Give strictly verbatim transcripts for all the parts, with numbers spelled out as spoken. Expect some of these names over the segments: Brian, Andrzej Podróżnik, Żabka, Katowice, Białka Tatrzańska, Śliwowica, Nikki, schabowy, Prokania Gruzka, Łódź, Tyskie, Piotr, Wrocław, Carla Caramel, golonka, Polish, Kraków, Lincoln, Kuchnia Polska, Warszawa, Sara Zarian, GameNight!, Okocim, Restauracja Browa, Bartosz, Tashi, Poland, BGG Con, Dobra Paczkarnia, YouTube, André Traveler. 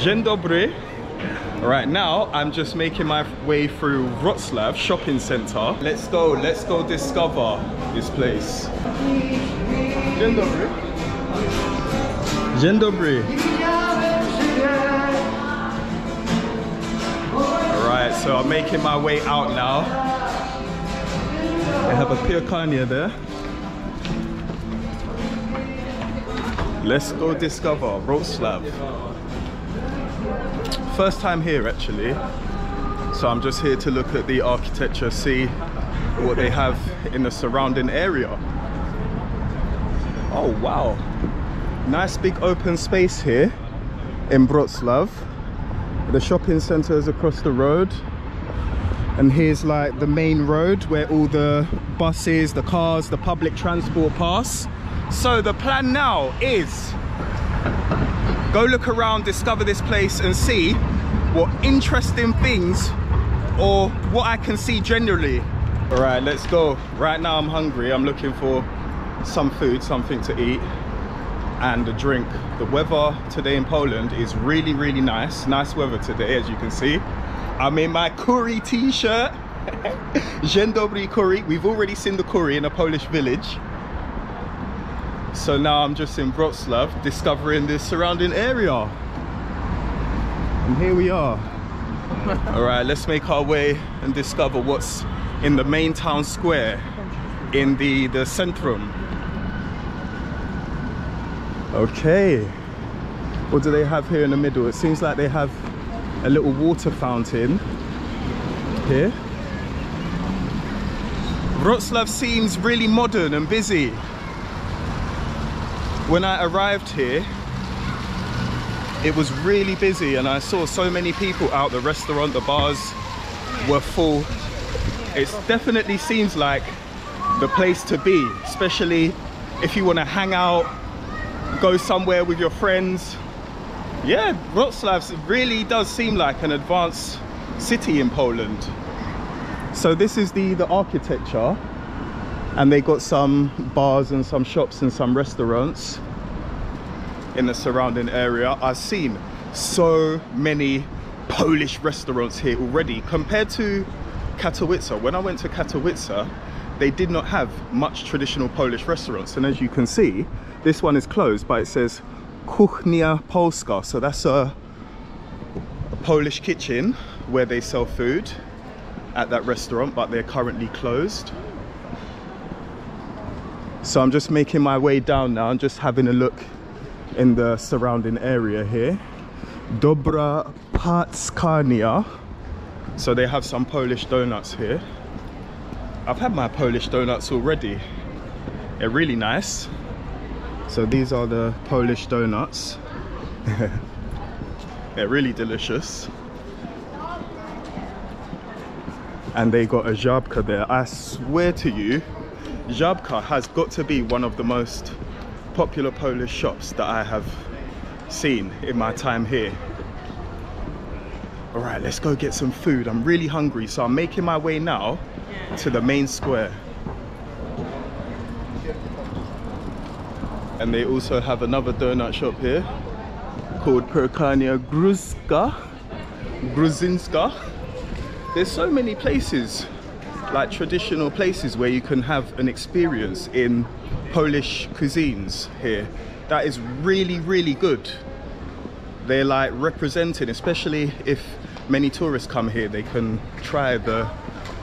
Dzień dobry. Right now, I'm just making my way through Wrocław shopping center. Let's go, let's go discover this place. Dzień dobry. Dzień dobry. Alright, so I'm making my way out now. They have a Piokania there. Let's go discover Wrocław. First time here actually, so I'm just here to look at the architecture, see what they have in the surrounding area. Oh wow, nice big open space here in Wrocław. The shopping center is across the road, and here's like the main road where all the buses, the cars, the public transport pass. So the plan now is go look around, discover this place and see what interesting things or what I can see generally. All right, let's go. Right now I'm hungry. I'm looking for some food, something to eat and a drink. The weather today in Poland is really, really nice. Nice weather today, as you can see. I'm in my curry t-shirt. Dzień dobry curry. We've already seen the curry in a Polish village. So now I'm just in Wrocław, discovering the surrounding area. And here we are. All right, let's make our way and discover what's in the main town square, in the, the centrum. Okay, what do they have here in the middle? It seems like they have a little water fountain here. Wrocław seems really modern and busy. When I arrived here, it was really busy and I saw so many people out. The restaurant, the bars were full. It definitely seems like the place to be, especially if you want to hang out, go somewhere with your friends. Yeah, Wrocław really does seem like an advanced city in Poland. So this is the, the architecture. And they got some bars and some shops and some restaurants in the surrounding area. I've seen so many Polish restaurants here already. Compared to Katowice, when I went to Katowice, they did not have much traditional Polish restaurants. And as you can see, this one is closed, but it says Kuchnia Polska. So that's a, a Polish kitchen where they sell food at that restaurant, but they're currently closed. So I'm just making my way down now and just having a look in the surrounding area here. Dobra Paczkarnia. So they have some Polish donuts here. I've had my Polish donuts already. They're really nice. So these are the Polish donuts. They're really delicious. And they got a Żabka there. I swear to you, Żabka has got to be one of the most popular Polish shops that I have seen in my time here. All right, let's go get some food. I'm really hungry, so I'm making my way now to the main square. And they also have another donut shop here called Prokania Gruzka, Gruzinska. There's so many places, like traditional places where you can have an experience in Polish cuisines here. That is really, really good. They're like representing, especially if many tourists come here, they can try the,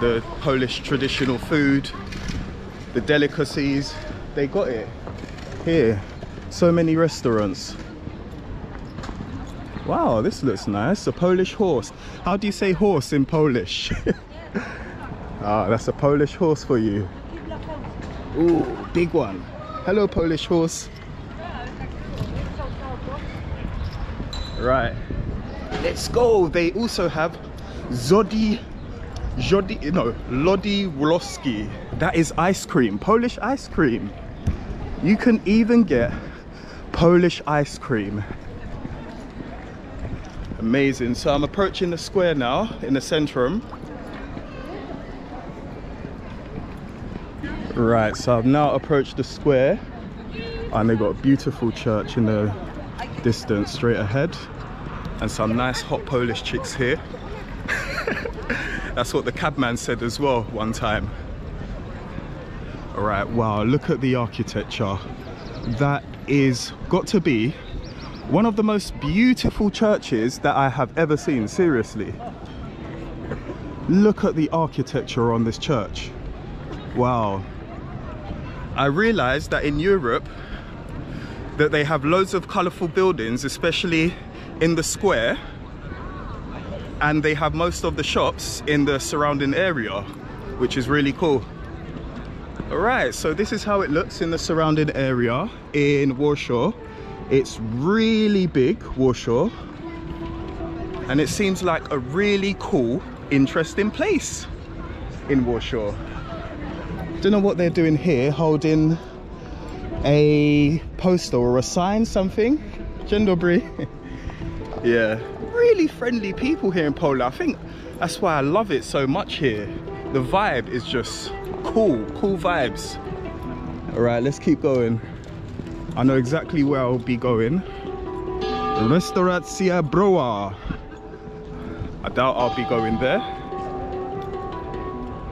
the Polish traditional food, the delicacies. They got it here. So many restaurants. Wow, this looks nice. A Polish horse. How do you say horse in Polish? Ah, that's a Polish horse for you. Ooh, big one. Hello, Polish horse. Right. Let's go. They also have Zodi, Jodi, no, Lody Włoski. That is ice cream, Polish ice cream. You can even get Polish ice cream. Amazing. So I'm approaching the square now in the centrum. Right, so I've now approached the square and they've got a beautiful church in the distance straight ahead. and some nice hot Polish chicks here. That's what the cabman said as well one time. All right, wow, look at the architecture. That is got to be one of the most beautiful churches that I have ever seen, seriously. Look at the architecture on this church. Wow. I realized that in Europe that they have loads of colorful buildings, especially in the square, and they have most of the shops in the surrounding area, which is really cool. All right, so this is how it looks in the surrounding area in Warsaw. It's really big, Warsaw, and it seems like a really cool, interesting place in Warsaw. Don't know what they're doing here, holding a poster or a sign, something. Dzień dobry. Yeah, really friendly people here in Poland. I think that's why I love it so much here. The vibe is just cool, cool vibes. All right, let's keep going. I know exactly where I'll be going. Restauracja Browa. I doubt I'll be going there.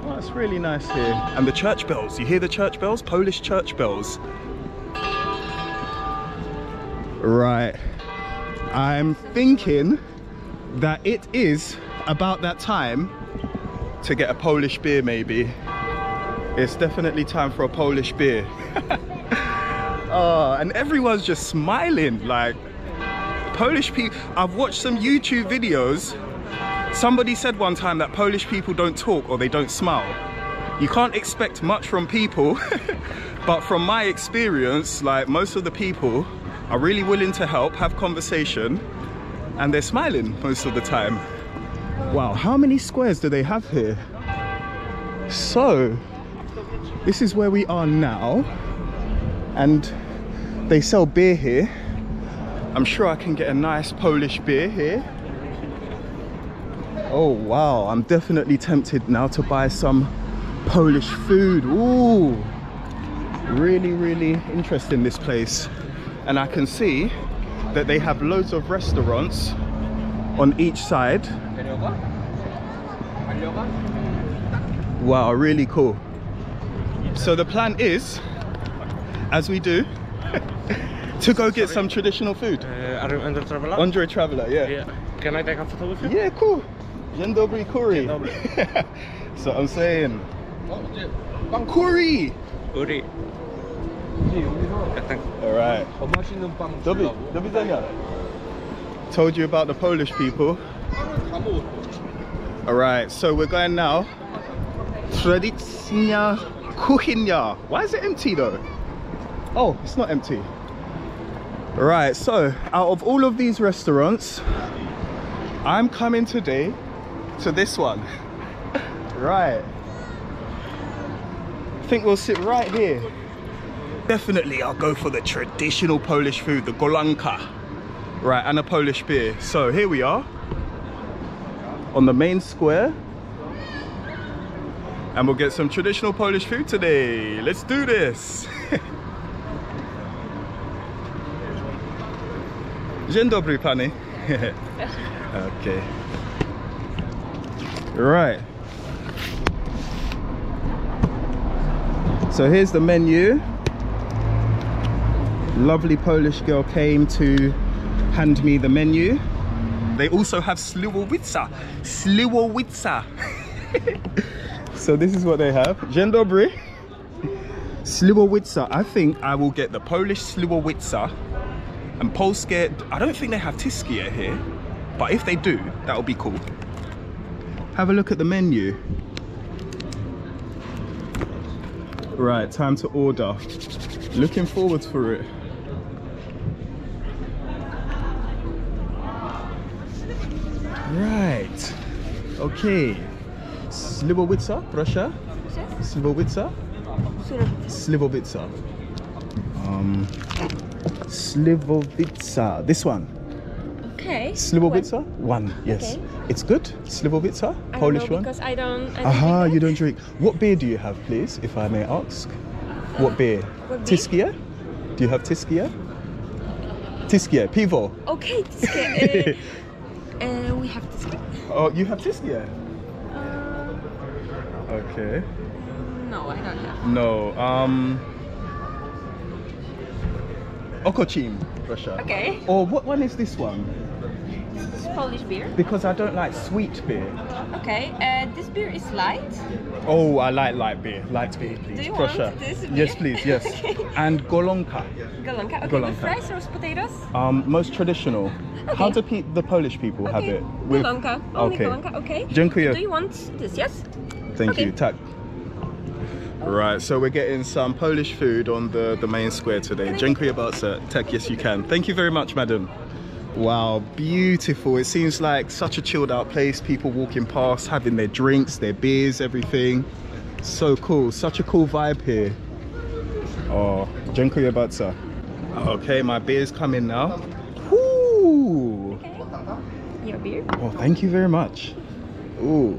Oh, it's really nice here. And the church bells, you hear the church bells? Polish church bells. Right, I'm thinking that it is about that time to get a Polish beer maybe. It's definitely time for a Polish beer. Oh, and everyone's just smiling, like Polish people. I've watched some YouTube videos. Somebody said one time that Polish people don't talk or they don't smile. You can't expect much from people, but from my experience, like most of the people are really willing to help, have conversation, and they're smiling most of the time. Wow, how many squares do they have here? So, this is where we are now, and they sell beer here. I'm sure I can get a nice Polish beer here. Oh wow, I'm definitely tempted now to buy some Polish food. Ooh, really, really interesting this place. And I can see that they have loads of restaurants on each side. Wow, really cool. So the plan is, as we do, to go get Sorry. some traditional food. Uh, André Traveler? André Traveler, yeah. yeah. Can I take a photo with you? Yeah, cool. Dzień dobry, curry. So I'm saying, pan curry. Curry. All right. Told you about the Polish people. All right. So we're going now. Tradycyjna kuchnia. Why is it empty though? Oh, it's not empty. All right. So out of all of these restaurants, I'm coming today to this one. Right, I think we'll sit right here. Definitely I'll go for the traditional Polish food, the golonka. Right, and a Polish beer. So here we are on the main square, and we'll get some traditional Polish food today. Let's do this. Dzień dobry, pani. Okay. Right, so here's the menu. Lovely Polish girl came to hand me the menu. They also have Śliwowica. Śliwowica. So this is what they have. Dzień dobry. Śliwowica. I think I will get the Polish Śliwowica and Polskie. I don't think they have Tyskie here, but if they do, that would be cool. Have a look at the menu. Right, time to order. Looking forward for it. Right. Okay. Śliwowica, proszę. Śliwowica. Śliwowica. Um. Śliwowica. This one. Okay. Śliwowica? One. One, yes. Okay. It's good. Śliwowica, Polish one. Because I don't. I don't Aha, drink you don't drink. What beer do you have, please, if I may ask? Uh, what beer? What Tyskie? Beer? Do you have Tyskie? Tyskie, piwo. Okay, Tyskie. Oh, you have Tyskie? Uh, okay. No, I don't have. No. Um. Okocim, Russia. Okay. Or what one is this one? This is Polish beer. Because I don't like sweet beer. Okay. Uh, this beer is light. Oh, I like light beer. Light beer, please. Do you Prussia. Want this beer? Yes, please. Yes. Okay. And golonka. Golonka. Okay. Golonka. With rice, roast potatoes. Um, most traditional. Okay. How do pe the Polish people okay. have it? With... Golonka. Only okay. Golonka. Okay. Dziękuję. Do you want this? Yes. Thank okay. you. Tak. Right, so we're getting some Polish food on the, the main square today. Dziękuję bardzo. Tak, yes you can. Thank you very much, madam. Wow, beautiful. It seems like such a chilled out place. People walking past, having their drinks, their beers, everything. So cool. Such a cool vibe here. Oh, dziękuję bardzo. Okay, my beer's coming now. Ooh. Okay. Your beer? Oh, thank you very much. Ooh.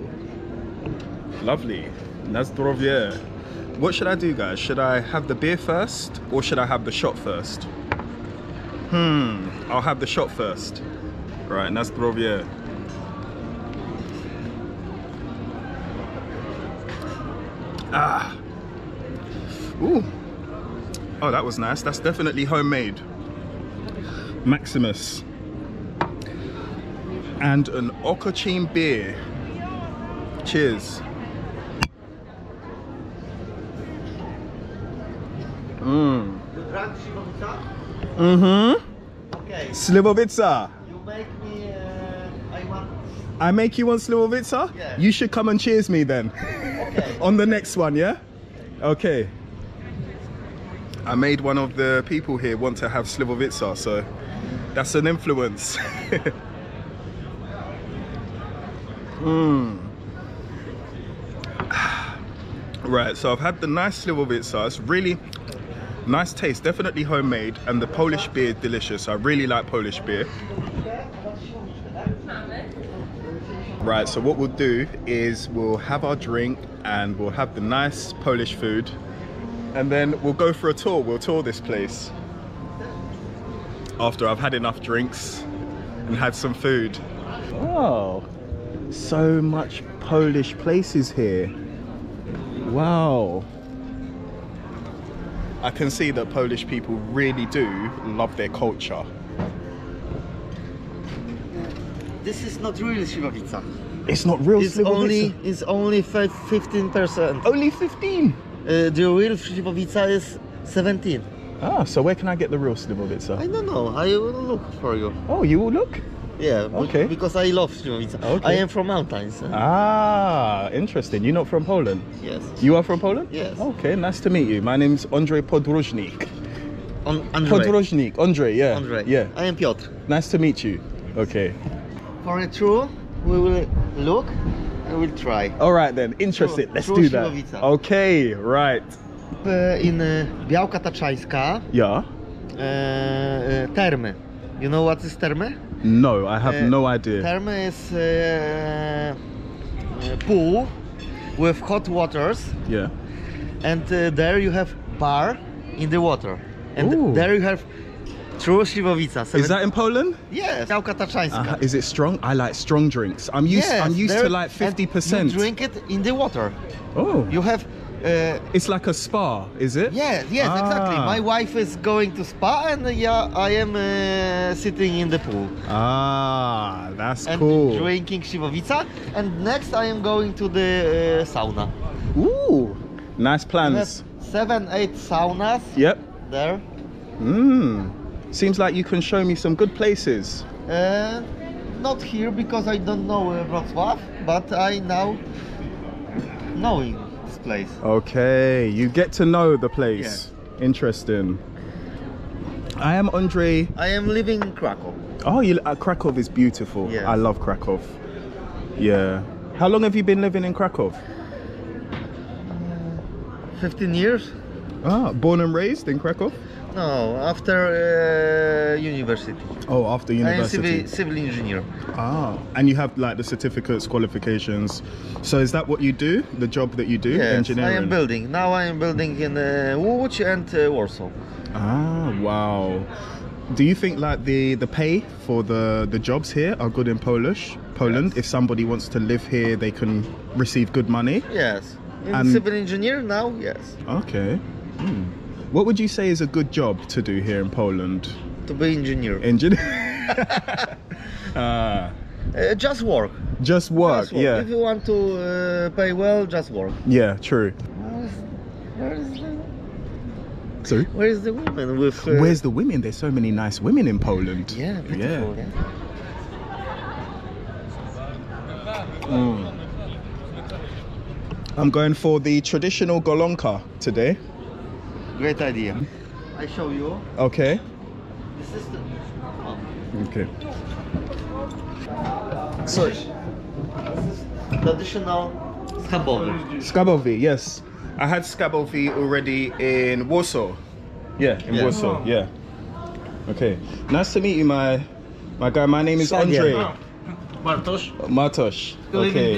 Lovely. Na zdrowie. What should I do, guys? Should I have the beer first or should I have the shot first? Hmm, I'll have the shot first. Right, na zdrowie. Ah. Ooh. Oh, that was nice. That's definitely homemade. Maximus. And an Okocim beer. Cheers. Mm. Mm-hmm. Okay. Śliwowica. You make me. Uh, I want. I make you want Śliwowica? Yeah. You should come and cheers me then. Okay. On the next one, yeah. Okay. I made one of the people here want to have Śliwowica, so that's an influence. Mmm. Right. So I've had the nice Śliwowica. It's really. Nice taste, definitely homemade, and the Polish beer delicious. I really like Polish beer. Right, so what we'll do is we'll have our drink and we'll have the nice Polish food, and then we'll go for a tour. We'll tour this place after I've had enough drinks and had some food. Oh, so much Polish places here. Wow. I can see that Polish people really do love their culture. This is not real Śliwowica. It's not real Śliwowica. It's only it's only fifteen percent. Only fifteen. Uh, the real Śliwowica is seventeen. Ah, so where can I get the real Śliwowica? I don't know. I will look for you. Oh, you will look? Yeah. Okay. Because I love Śliwowica. Okay. I am from mountains. Ah, interesting. You're not from Poland? Yes. You are from Poland? Yes. Okay, nice to meet you. My name's Andrzej Podróżnik. On Andrzej. Podróżnik. Andrzej, yeah. Andrzej. Yeah. I am Piotr. Nice to meet you. Okay. For a tour, we will look and we'll try. All right then. Interested. Let's do that. Śliwowica. Okay, right. Uh, in uh, Białka Tatrzańska. Yeah. Uh, Termy. You know what is termy? No, I have uh, no idea. Termy is a uh, uh, pool with hot waters. Yeah. And uh, there you have bar in the water. And Ooh. There you have true Śliwowica. So is that in Poland? Yes. Białka Tatrzańska. Uh, is it strong? I like strong drinks. I'm used, yes, I'm used there, to like fifty percent. You drink it in the water. Oh. You have... Uh, it's like a spa, is it? Yes, yes, ah. exactly. My wife is going to spa and uh, yeah, I am uh, sitting in the pool. Ah, that's and cool. And drinking Śliwowica. And next I am going to the uh, sauna. Ooh, nice plans. Seven, eight saunas. Yep. There. Mmm. Seems like you can show me some good places. Uh, not here because I don't know uh, Wrocław, but I now know it. Place. Okay, you get to know the place. Yeah. Interesting. I am Andrzej. I am living in Krakow. Oh, you, uh, Krakow is beautiful. Yes. I love Krakow. Yeah. How long have you been living in Krakow? Uh, fifteen years. Ah, born and raised in Krakow? No, after uh, university. Oh, after university. I am civil, civil engineer. Ah, and you have like the certificates, qualifications. So is that what you do? The job that you do? Yes, engineering? I am building. Now I am building in uh, Łódź and uh, Warsaw. Ah, wow. Do you think like the the pay for the the jobs here are good in Polish Poland? Yes. If somebody wants to live here, they can receive good money. Yes, in and civil engineer now. Yes. Okay. Hmm. What would you say is a good job to do here in Poland? To be engineer. Engineer. uh, uh, just work. Just work. Just work. Yeah. If you want to uh, pay well, just work. Yeah. True. Sorry? Where is the women? With, uh... Where's the women? There's so many nice women in Poland. Yeah, beautiful. Yeah. Mm. I'm going for the traditional golonka today. Great idea. I show you. Okay. This is the... Oh. Okay. So, this is traditional schabowy. Schabowy, yes. I had schabowy already in Warsaw. Yeah, in yeah. Warsaw, yeah. Okay, nice to meet you, my my guy. My name is Andrzej. Oh. Bartosz. Bartosz. Okay.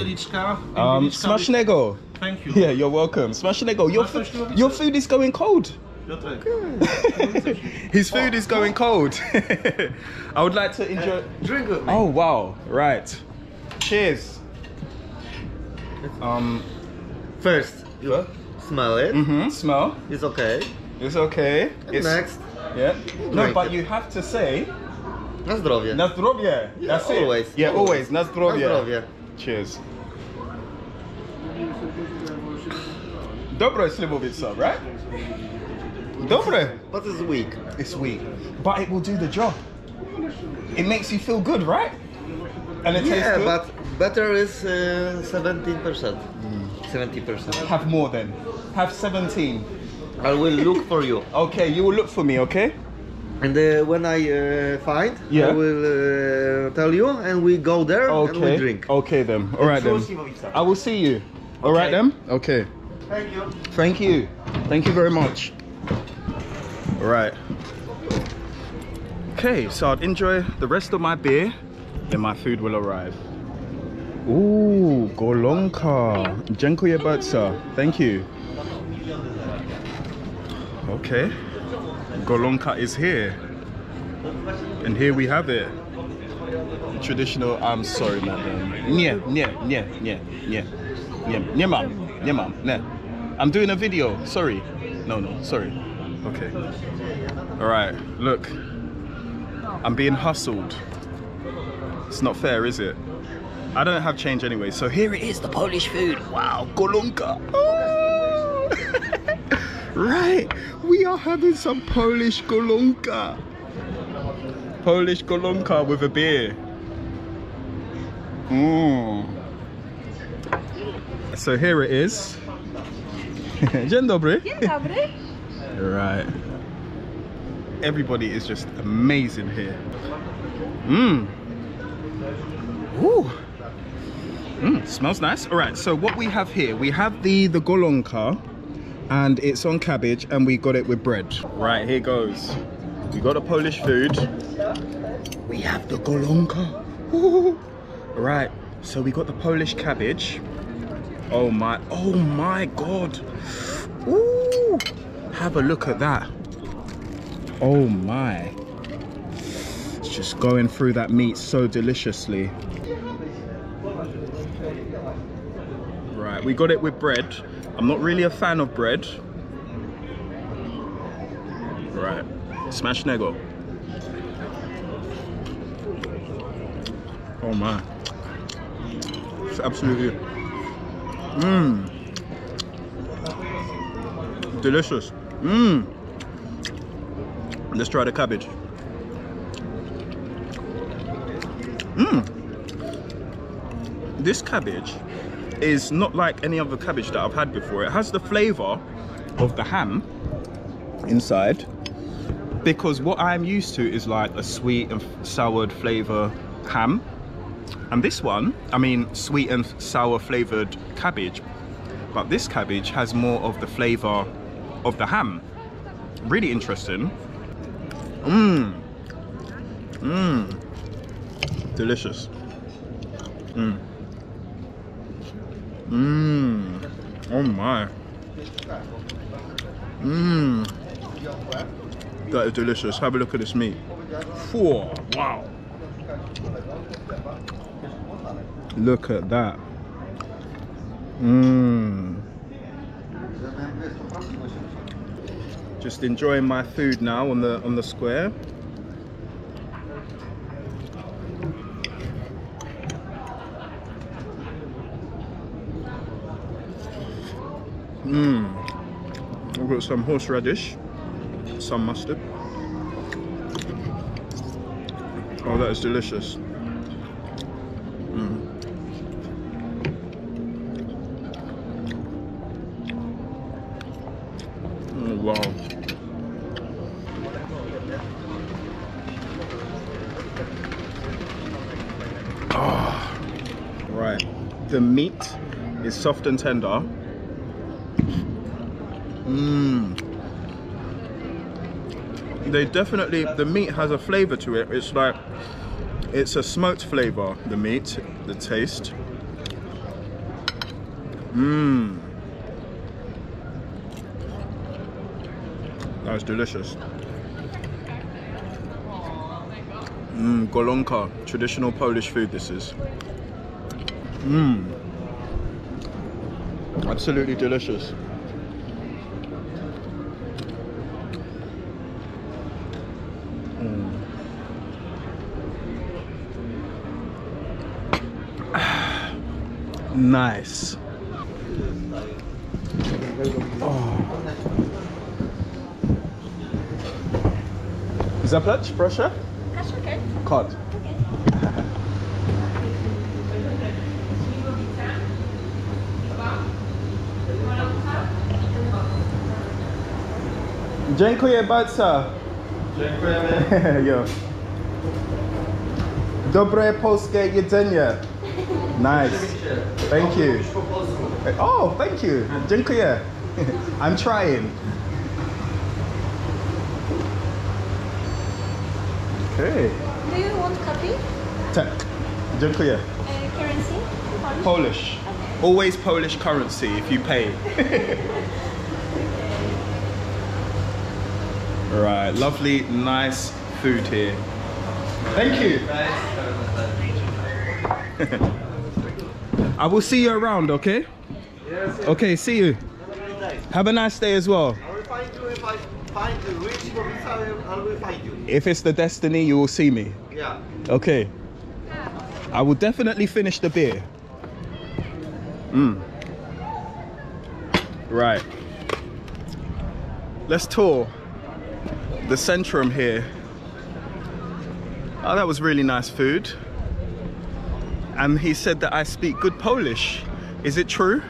Um, Smacznego. Thank you. Yeah, you're welcome. Smacznego. Your, your food is going cold. His food is going cold. I would like to enjoy... Drink with me. Oh, wow. Right. Cheers. Um, First, you what? Smell it. Mm-hmm. Smell. It's okay. It's okay. And it's next. Yeah. No, but it. You have to say. Na zdrowie. Na zdrowie. Yeah, that's it. Always. Yeah, always. Na zdrowie. Na zdrowie. Cheers. Dobre Śliwowica, right? Dobre. But it's weak. It's weak. But it will do the job. It makes you feel good, right? And it yeah, tastes good. Yeah, but better is uh, seventeen percent. seventy percent. Have more then. Have seventeen. I will look for you. Okay, you will look for me, okay? And uh, when I uh, find, yeah. I will uh, tell you and we go there okay. and we drink. Okay then. Alright then. I will see you. Alright okay. then? Okay. Thank you. Thank you. Thank you very much. Alright. Okay, so I'll enjoy the rest of my beer and my food will arrive. Ooh, golonka. Dziękuję bardzo. Thank you. Okay. Golonka is here. And here we have it. Traditional, I'm sorry, madam. Nie, nie, nie, nie, nie. Nie, nie mam, nie mam, nie. I'm doing a video, sorry. No, no, sorry. Okay. All right, look. I'm being hustled. It's not fair, is it? I don't have change anyway, so here it is, the Polish food. Wow, golonka. Oh. Right, we are having some Polish golonka. Polish golonka with a beer. Mm. So here it is. Dzień dobry. Dzień dobry. Right. Everybody is just amazing here. Mmm. Ooh. Mm, smells nice. All right, so what we have here, we have the the golonka, and it's on cabbage, and we got it with bread. Right, here goes. We got the Polish food. We have the golonka. Ooh. Right, so we got the Polish cabbage. Oh my, oh my God. Ooh, have a look at that. Oh my. It's just going through that meat so deliciously. Right, we got it with bread. I'm not really a fan of bread. Right, smacznego. Oh my. It's absolutely... Mmm. Delicious. Mmm. Let's try the cabbage. Mmm. This cabbage is not like any other cabbage that I've had before. It has the flavor of the ham inside, because what I'm used to is like a sweet and soured flavor ham, and this one, I mean sweet and sour flavored cabbage, but this cabbage has more of the flavor of the ham. Really interesting. Mmm. Mmm. Delicious. Mmm. Mmm. Oh my. Mmm. That is delicious. Have a look at this meat. Four. Wow. Look at that. Mmm. Just enjoying my food now on the on the square. Mmm. I've got some horseradish, some mustard. Oh, that is delicious. Mm. Oh, wow. Oh. Right, the meat is soft and tender. Mmm. They definitely, the meat has a flavour to it. It's like, it's a smoked flavour, the meat, the taste. Mmm. That was delicious. Mmm, golonka, traditional Polish food this is. Mmm. Absolutely delicious. Nice. Oh. Zaplać? Proszę? Proszę, okej. Kod. Okej. Śliwowica, chyba, golonka i kod. Dziękuję bardzo. Dziękujemy. Jo. Dobre polskie jedzenie. Nice. Thank you. Oh, thank you. Dziękuję. I'm trying. Okay. Do you want coffee? Tak. Dziękuję. Uh, currency? Polish? Polish. Okay. Always Polish currency if you pay. Right. Lovely, nice food here. Thank you. I will see you around, okay? Yes, yes. Okay, see you. Have a nice day. Have a nice day as well. I will find you if I find you. Which province I will find you. If it's the destiny, you will see me. Yeah. Okay. I will definitely finish the beer. Mm. Right. Let's tour the centrum here. Oh, that was really nice food. And he said that I speak good Polish. Is it true?